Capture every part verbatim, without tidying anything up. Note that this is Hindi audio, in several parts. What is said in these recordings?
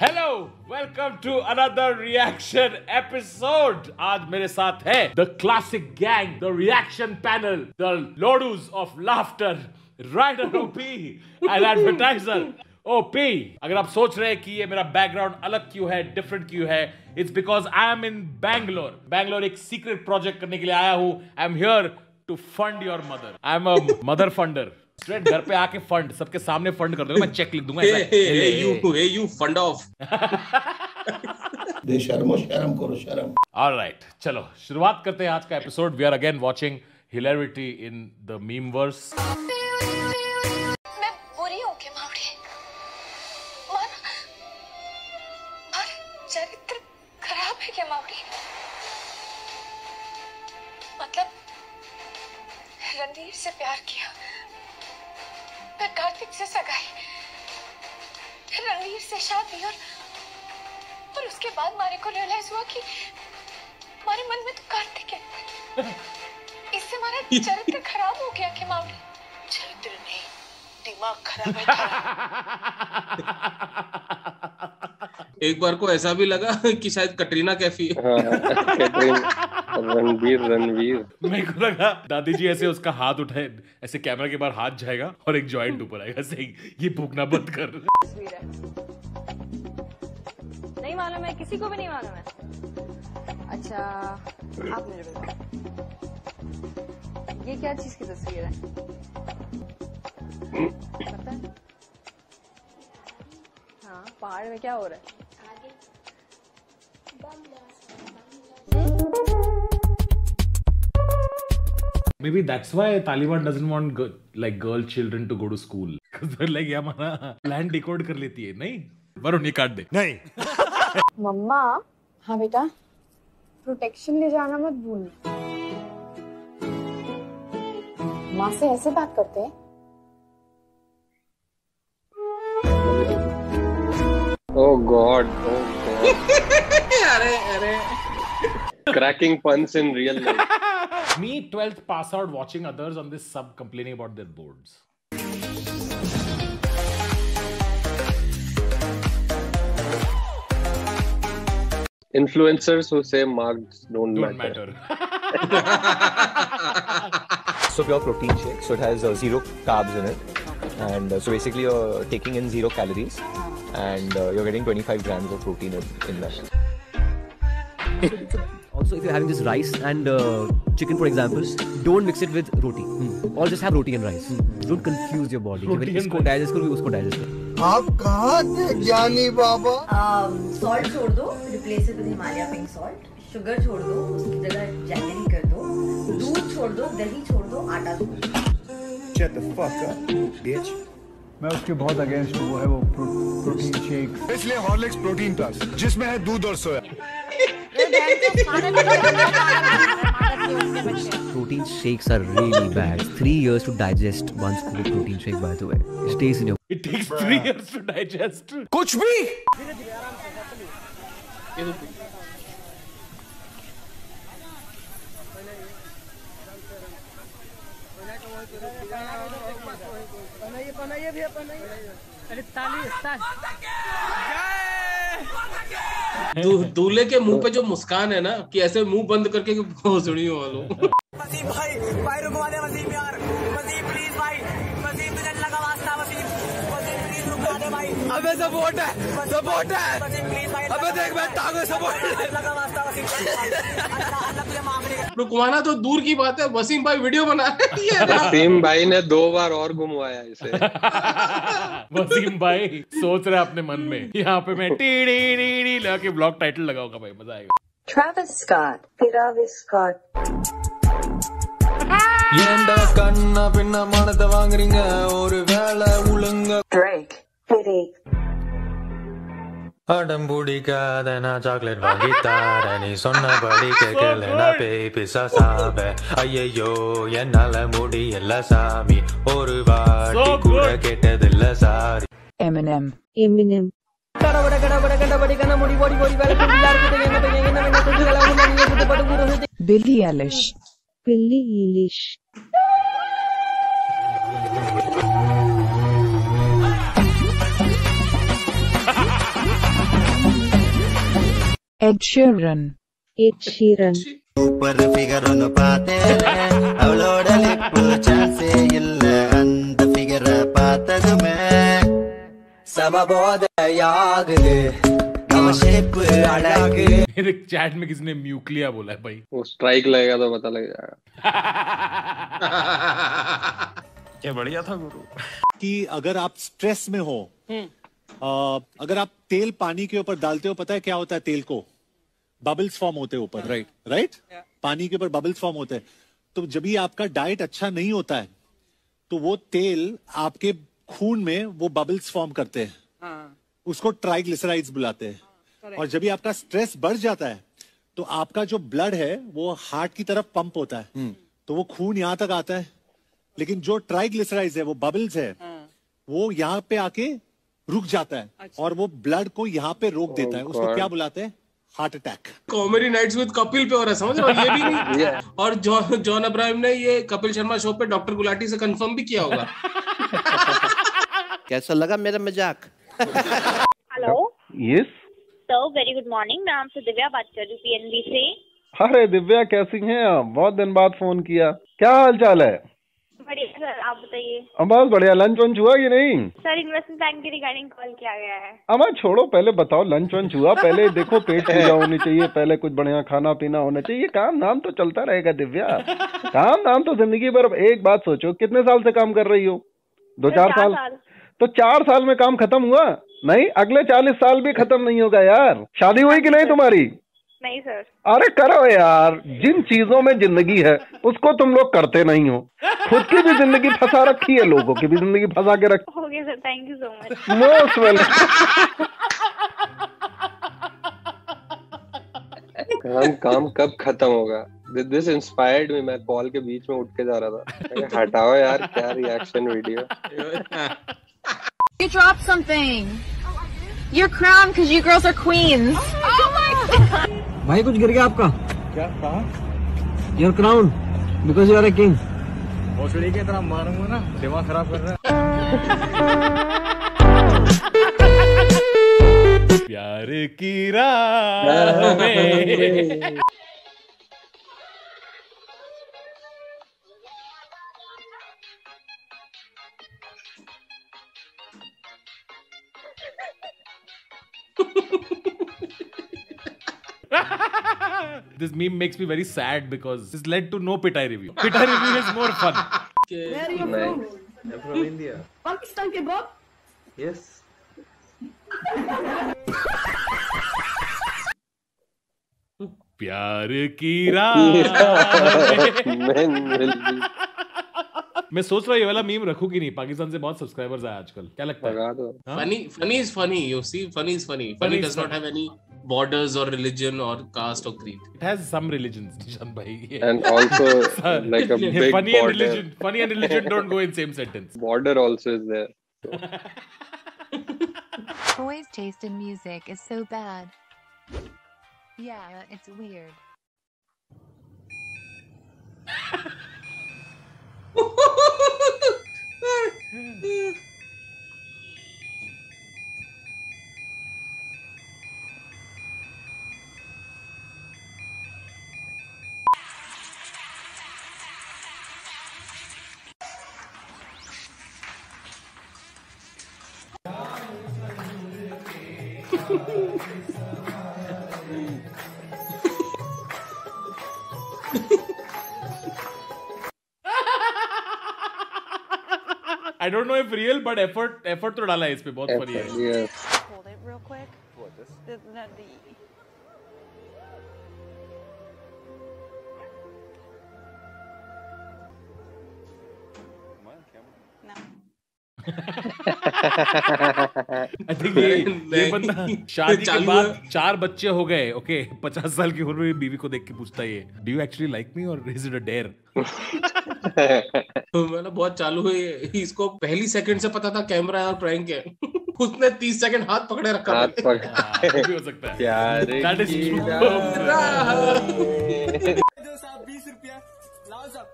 Hello welcome to another reaction episode. आज मेरे साथ है the classic gang, the reaction panel, the lords of laughter, rider OP and advertiser OP. अगर आप सोच रहे हैं कि ये मेरा बैकग्राउंड अलग क्यों है, डिफरेंट क्यों है, it's because I am in Bangalore. Bangalore एक सीक्रेट प्रोजेक्ट करने के लिए आया हूँ। I am here to fund your mother. I am a mother funder. Straight घर पे आके फंड, सबके सामने फंड कर दूंगा मैं, चेक लिख दूंगा। ऑलराइट, चलो शुरुआत करते हैं आज का episode. We are again watching hilarity in the memeverse. मैं बुरी हूं के मावड़ी, माना और चरित्र खराब है के मावड़ी, मतलब रणवीर से प्यार किया, कार्तिक से सगाई, रणवीर से शादी और और उसके बाद मारे को रियलाइज हुआ कि मारे मन में तो कार्तिक है। इससे मारा चरित्र खराब हो गया कि मामले, चरित्र नहीं दिमाग खराब है। एक बार को ऐसा भी लगा कि शायद कटरीना कैफी है। रणवीर रणवीर मेरे को लगा दादी जी ऐसे उसका हाथ उठाए, ऐसे कैमरा के बाहर हाथ जाएगा और एक जॉइंट ऊपर आएगा। सही, ये भूखना बंद कर। नहीं मालूम है किसी को भी, नहीं मालूम है। अच्छा आप मेरे बताओ ये क्या चीज की तस्वीर है? पता है? हाँ, पहाड़ में क्या हो रहा है? Maybe that's why Taliban doesn't want girl, like girl children to go to school because they're like ये हमारा plan decode कर लेती है। नहीं वरुण ये काट दे। नहीं मम्मा। हाँ बेटा, protection ले जाना मत भूलना। माँ से ऐसे बात करते हैं? Oh God, oh God। अरे अरे cracking puns in real life। Me twelfth pass out watching others on this sub complaining about their boards. Influencers who say marks don't, don't matter. matter. So pure protein shake. So it has uh, zero carbs in it, and uh, so basically you're taking in zero calories, and uh, you're getting twenty-five grams of protein in, in that. Also, if you're having this rice and uh, chicken, for example, don't mix it with roti. Hmm. Or just have roti and rice. Hmm. Don't confuse your body. Roti and इसको digest करो, उसको digest करो। आप कहाँ थे ज्ञानी बाबा? Salt छोड़ दो, replace it with Himalaya pink salt. Sugar छोड़ दो, उसकी जगह jaggery कर दो। दूध छोड़ दो, दही छोड़ दो, आटा दो। Shut the fuck up, bitch. मैं उसके बहुत against हूँ, वो है वो protein shake। इसलिए Horlicks protein plus, जिसमें है दूध और सोया। Protein shakes are really bad. Three years to digest one scoop of protein shake, by the way. It stays in your. It takes Bruh. three years to digest. कुछ भी। पनाये पनाये भी पनाये। अरे ताली ताली। दूल्हे के मुंह पे जो मुस्कान है ना, कि ऐसे मुंह बंद करके घोसड़ियों वालों। वसीम भाई, भाई रुकवाने वसीम यार, वसीम प्लीज भाई, वसीम मिनट लगा वास्ता वसीम, वसीम प्लीज रुकवाने भाई। अबे सपोर्ट है, सपोर्ट है। वसीम प्लीज भाई। अबे देख मैं ताकू सपोर्ट लगा वास्ता वसीम। रुकवाना तो दूर की बात है, वसीम भाई वीडियो बना रहे हैं। वसीम भाई ने दो बार और घुमवाया इसे। वसीम भाई सोच रहा है अपने मन में, यहाँ पे मैं टी डी डी डी लगा के ब्लॉग टाइटल लगाऊंगा भाई, मजा आएगा। Travis Scott, Travis Scott। येंडा कन्ना पिन्ना मन दवांग रिंगा और वेला उलंगा। Drake, Drake। आदम बुड़ी का देना चॉकलेट वाली तारनी सोना बड़ी के केलेना पे पिसा साबे आये यो ये नाला मुड़ी ये लसामी और वाटी कुड़ा केटे दिल्ला सारी। M and M, M and M। कड़ा बड़ा कड़ा बड़ा कड़ा बड़ी कड़ा मुड़ी बड़ी बड़ी वाले कुड़ी यार कुते येंगे तो येंगे ना येंगे तो जिला मुड़ा नहीं है कुते बड़े बुरे होते। Billy Eilish, Billy Eilish। Ed Sheeran. Ed Sheeran. मेरे चैट में किसने म्यूक्लिया बोला है भाई? वो स्ट्राइक लगेगा तो पता लग जाएगा। क्या बढ़िया था गुरु कि अगर आप स्ट्रेस में हो, आ, अगर आप तेल पानी के ऊपर डालते हो, पता है क्या होता है? तेल को बबल्स फॉर्म होते हैं ऊपर, राइट राइट पानी के ऊपर बबल्स फॉर्म होते हैं। तो जब भी आपका डाइट अच्छा नहीं होता है तो वो तेल आपके खून में वो बबल्स फॉर्म करते हैं, हाँ। उसको ट्राइग्लिसराइड्स बुलाते हैं, हाँ। और जब भी आपका स्ट्रेस बढ़ जाता है तो आपका जो ब्लड है वो हार्ट की तरफ पंप होता है, तो वो खून यहाँ तक आता है, लेकिन जो ट्राइग्लिसराइड्स है वो बबल्स है, हाँ। वो यहाँ पे आके रुक जाता है, अच्छा। और वो ब्लड को यहाँ पे रोक देता है, उसको क्या बुलाते हैं? Heart attack. Comedy nights with Kapil पे हो रहा है, समझ रहे हो? ये भी नहीं। yeah. और जॉन जॉन अब्राहम ने ये कपिल शर्मा शो पे डॉक्टर गुलाटी से कंफर्म भी किया होगा। कैसा लगा मेरा मजाक? Hello, yes sir, very good morning. मैं आपसे दिव्या बात कर रही हूँ, पीएनबी से। अरे दिव्या, कैसी हैं आप? बहुत दिन बाद फोन किया, क्या हाल चाल है? बढ़िया सर, आप बताइए। बस बढ़िया। लंच वंच हुआ कि नहीं? सर, इन्वेस्टमेंट बैंक के रिगार्डिंग कॉल किया गया है। अब छोड़ो, पहले बताओ लंच वंच हुआ? पहले देखो पेट पूजा होनी चाहिए, पहले कुछ बढ़िया खाना पीना होना चाहिए। काम नाम तो चलता रहेगा दिव्या। काम नाम तो जिंदगी भर। एक बात सोचो, कितने साल से काम कर रही हो? दो चार साल? तो चार साल में काम खत्म हुआ नहीं? अगले चालीस साल भी खत्म नहीं होगा यार। शादी हुई कि नहीं तुम्हारी? नहीं सर। अरे करो यार, जिन चीजों में जिंदगी है उसको तुम लोग करते नहीं हो। खुद की भी जिंदगी फंसा रखी है, लोगों की भी जिंदगी फंसा के रख। Okay sir, thank you so much. Most welcome. काम काम कब खत्म होगा? This inspired me. मैं कॉल के बीच में उठ के जा रहा था। हटाओ यार, क्या reaction video. You dropped something. Your crown, because you girls are queens. Oh my god. भाई कुछ गिर गया आपका। क्या कहा? Your crown, because you are a king. भोसड़ी की तरह मारूंगा ना, दिमाग खराब कर रहा है। प्यार की राह में। This meme makes me very sad because it's led to no Pitai review. Pitai review is more fun. Okay. Where are you from? I'm from India. Pakistan ke baap? Yes. प्यार की राह। मैं सोच रहा हूँ ये वाला मीम रखूं कि नहीं। पाकिस्तान से बहुत सब्सक्राइबर्स आए आजकल, क्या लगता है? Funny funny is funny, you see, funny is funny. Funny does not have any borders और रिलीजन और कास्ट और creed. It has some religions, Nishan भाई, and also like a big funny and religion. Funny and religion don't go in same sentence. Border also is there. Boys' taste in music is so bad. Yeah, it's weird. I don't know if real, but effort effort तो डाला है इस पे, बहुत funny है। Yes. Hold it real quick. What this? The, not the... I think ये ये बंदा शादी के बाद चार बच्चे हो गए, ओके, पचास साल की उम्र में बीवी को देख के पूछता है, do you actually like me और इज इट अ डेयर? मतलब बहुत चालू है इसको। पहली सेकंड से पता था कैमरा और प्रैंक है। उसने तीस सेकंड हाथ पकड़े रखा। हाथ पकड़ा भी हो सकता है यार। बीस रुपया लाओ साहब,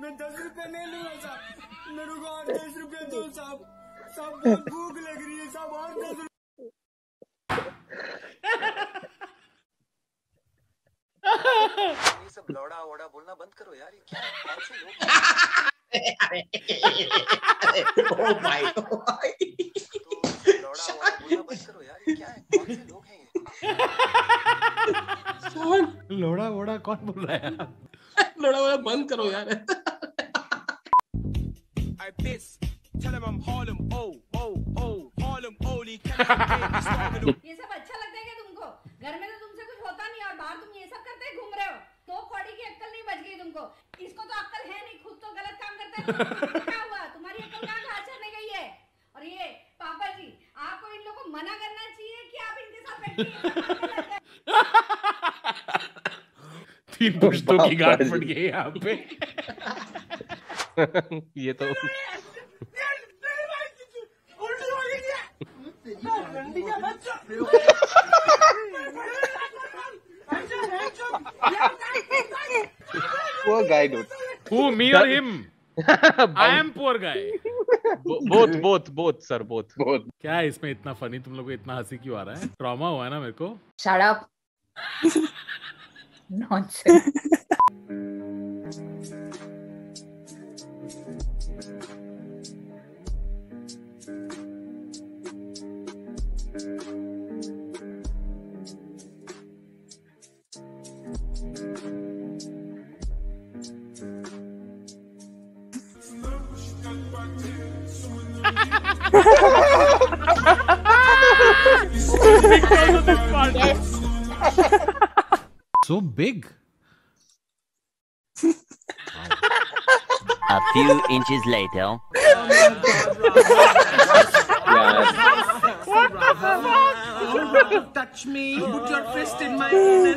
मैं दस रुपया ले लूंगा साहब, मेरे को और दस रुपया दो साहब, साहब बहुत भूख लग रही है साहब, और दस रुपया। लौड़ा वोड़ा बोलना बंद करो यार, ये क्या है? लोग हैं लोड़ा वोड़ा कौन बोल रहा है? लोड़ा वोड़ा बंद करो यार। Tell him I'm Harlem, oh, oh, oh, Harlem, only can I get this. ये सब अच्छा लगता है क्या तुमको? घर में तो तुमसे कुछ होता नहीं और बाहर तुम ये सब करते घूम रहे हो। तो खोड़ी की अक्ल नहीं बच गई तुमको। इसको तो अक्ल है नहीं, खुद तो गलत काम करता है। क्या हुआ? तुम्हारी अक्ल कहाँ कहाँ चली गई है? और ये पापा जी, आपको इन लोगों को मना करना चाहिए कि आप इनके साथ बैठिए। तीन पुश्तों की गांठ पड़ गई यहाँ पे। ये तो poor guy dude. Who, me or him? I am poor guy. Both, both, both, sir, both, both. क्या है इसमें इतना फनी? तुम लोगों को इतना हंसी क्यों आ रहा है? ट्रॉमा हुआ है ना मेरे को। Shut up. Nonsense. So big. A few inches later. What the fuck? Touch me. Put your fist in my anus. I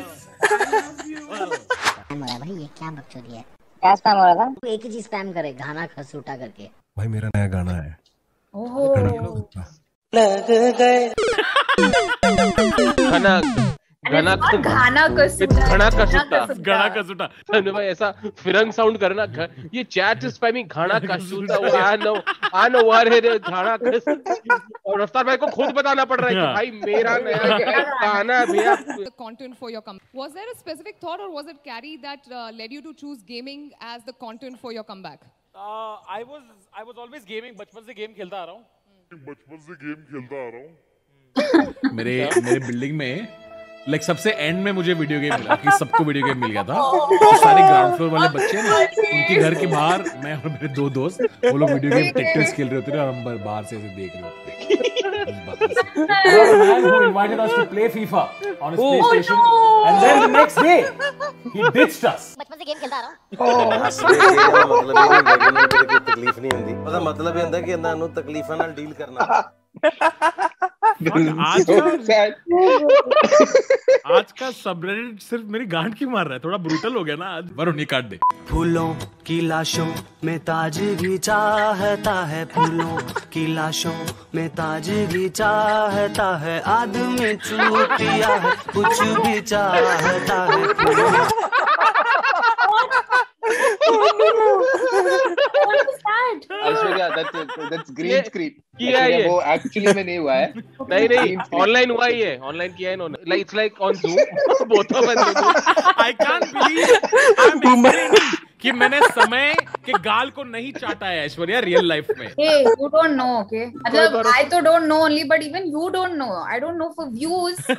love you. मोरा भाई ये क्या बकचोदी है? क्या स्पैम हो रहा था? तू एक ही चीज स्पैम करे, गाना खसूटा करके। भाई मेरा नया गाना है। ओह। लग गए। गाना गाना गाना कसूटा भाई ऐसा फिरंग साउंड करना। ये चैट स्पैमिंग गाना कसूटा। और रफ्तार भाई को खुद बताना पड़ रहा है कि भाई मेरा नया गाना भैया। Content for your comeback was there a specific thought और was it carry that led you to choose gaming as the content for your comeback? I was I was always gaming. बचपन से गेम खेलता आ रहा हूं बचपन से गेम खेलता आ रहा हूं मेरे मेरे बिल्डिंग में लाइक सबसे एंड में मुझे वीडियो गेम मिला कि सबको वीडियो गेम मिल गया था। तो सारे ग्राउंड फ्लोर वाले बच्चे ना उनके घर के बाहर मैं और मेरे दो दोस्त वो लोग वीडियो गेम टेक्टिस खेल रहे होते थे और हम बाहर से ऐसे देख रहे। आज का आज का सबरेडिट सिर्फ मेरी गांठ की मार रहा है, थोड़ा ब्रूटल हो गया ना आज। वरुण काट दे। फूलों की लाशों में ताज भी चाहता है, फूलों की लाशों में ताज भी चाहता है, आदमी चूतिया है कुछ भी चाहता है। कि मैंने समय के गाल को नहीं चाटा है ऐश्वर्या रियल लाइफ में। You don't know, okay? मतलब I तो don't know only, but even you don't know. I don't know for views. You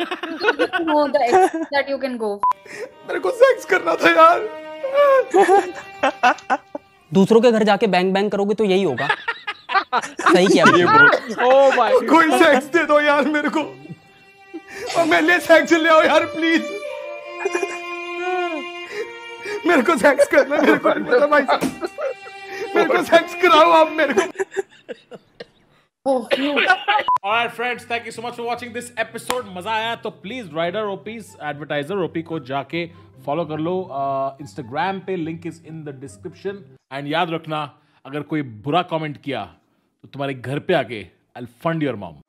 know the extent that you can go. मेरे को सेक्स करना था यार। दूसरों के घर जाके बैंग बैंग करोगे तो यही होगा। सही किया। Oh my god. कोई सेक्स दे दो यार मेरे को। और मैं ले सेक्स ले आओ यार प्लीज। मेरे को सेक्स करना मेरे को मेरे को सेक्स कराओ आप मेरे को। Alright friends, thank you so much for watching this episode. मजा आया तो प्लीज राइडर ओपीज एडवर्टाइजर ओपी को जाके फॉलो कर लो इंस्टाग्राम पे, link is in the description. And याद रखना अगर कोई बुरा कमेंट किया तो तुम्हारे घर पे आके I will fund your mom.